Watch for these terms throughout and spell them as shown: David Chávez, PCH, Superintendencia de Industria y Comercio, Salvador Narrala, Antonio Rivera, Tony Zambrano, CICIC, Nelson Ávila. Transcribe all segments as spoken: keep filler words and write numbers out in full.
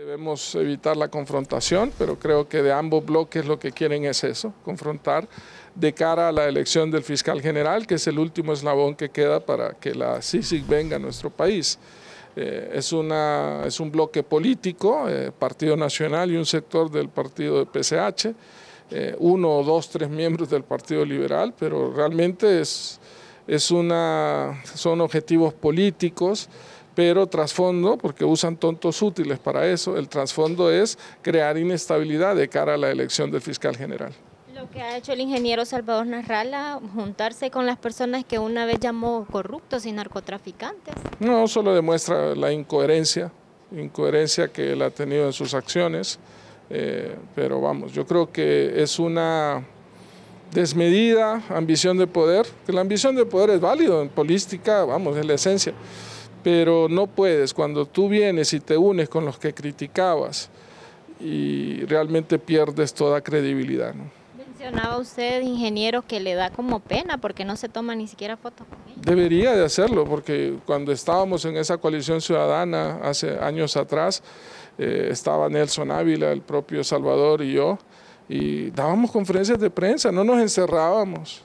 Debemos evitar la confrontación, pero creo que de ambos bloques lo que quieren es eso, confrontar de cara a la elección del fiscal general, que es el último eslabón que queda para que la C I C I C venga a nuestro país. Eh, es, una, es un bloque político, eh, Partido Nacional y un sector del partido de P C H, eh, uno o dos, tres miembros del Partido Liberal, pero realmente es, es una, son objetivos políticos, pero trasfondo, porque usan tontos útiles para eso, el trasfondo es crear inestabilidad de cara a la elección del fiscal general. Lo que ha hecho el ingeniero Salvador Narrala, juntarse con las personas que una vez llamó corruptos y narcotraficantes. No, solo demuestra la incoherencia, incoherencia que él ha tenido en sus acciones, eh, pero vamos, yo creo que es una desmedida ambición de poder, que la ambición de poder es válida en política, vamos, es la esencia, pero no puedes, cuando tú vienes y te unes con los que criticabas y realmente pierdes toda credibilidad, ¿no? Mencionaba usted, ingeniero, que le da como pena porque no se toma ni siquiera fotos con ellos. Debería de hacerlo, porque cuando estábamos en esa coalición ciudadana hace años atrás, eh, estaba Nelson Ávila, el propio Salvador y yo, y dábamos conferencias de prensa, no nos encerrábamos.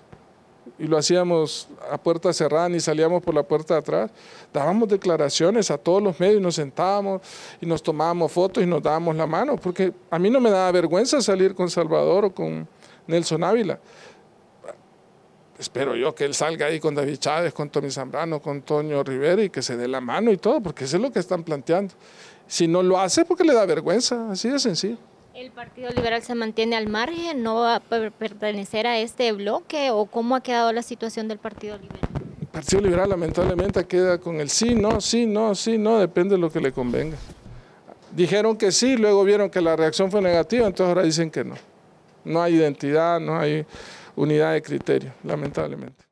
Y lo hacíamos a puerta cerrada, ni salíamos por la puerta de atrás, dábamos declaraciones a todos los medios, nos sentábamos y nos tomábamos fotos y nos dábamos la mano, porque a mí no me daba vergüenza salir con Salvador o con Nelson Ávila. Espero yo que él salga ahí con David Chávez, con Tony Zambrano, con Antonio Rivera y que se dé la mano y todo, porque eso es lo que están planteando. Si no lo hace, porque le da vergüenza, así de sencillo. ¿El Partido Liberal se mantiene al margen, no va a pertenecer a este bloque, o cómo ha quedado la situación del Partido Liberal? El Partido Liberal lamentablemente queda con el sí, no, sí, no, sí, no, depende de lo que le convenga. Dijeron que sí, luego vieron que la reacción fue negativa, entonces ahora dicen que no. No hay identidad, no hay unidad de criterio, lamentablemente.